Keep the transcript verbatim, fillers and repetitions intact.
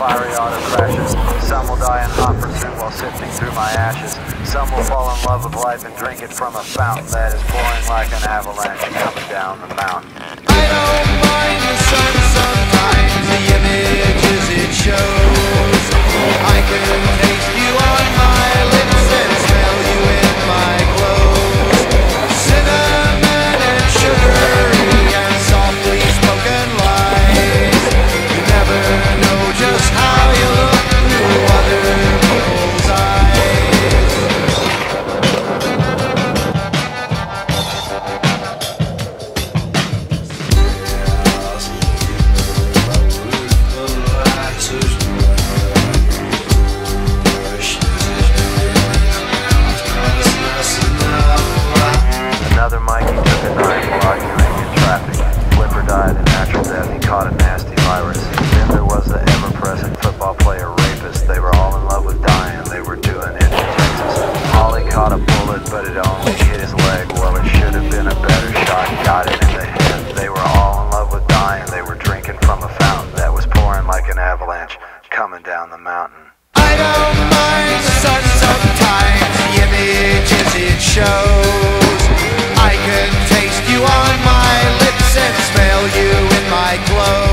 fiery auto crashes. Some will die in hot pursuit while sifting through my ashes. Some will fall in love with life and drink it from a fountain that is pouring like an avalanche coming down the mountain. I don't mind the sun sometimes, the images it shows. I can taste you on my lips and smell you in my clothes. Cinnamon and sugar and softly spoken lies. You never know just how you look through other people's eyes. Another Mikey took a knife while arguing in traffic. Flipper died a natural death. He caught a nasty virus. Then there was the ever-present football player rapist. They were all in love with dying. They were doing it in Texas. Holly caught a bullet, but it only hit his leg. Well, it should have been a better shot. Got it in the head. They were all in love with dying. They were drinking from a fountain that was pouring like an avalanche coming down the mountain. I don't mind the sun sometimes. The images it shows. I can taste you on my lips and smell you in my clothes.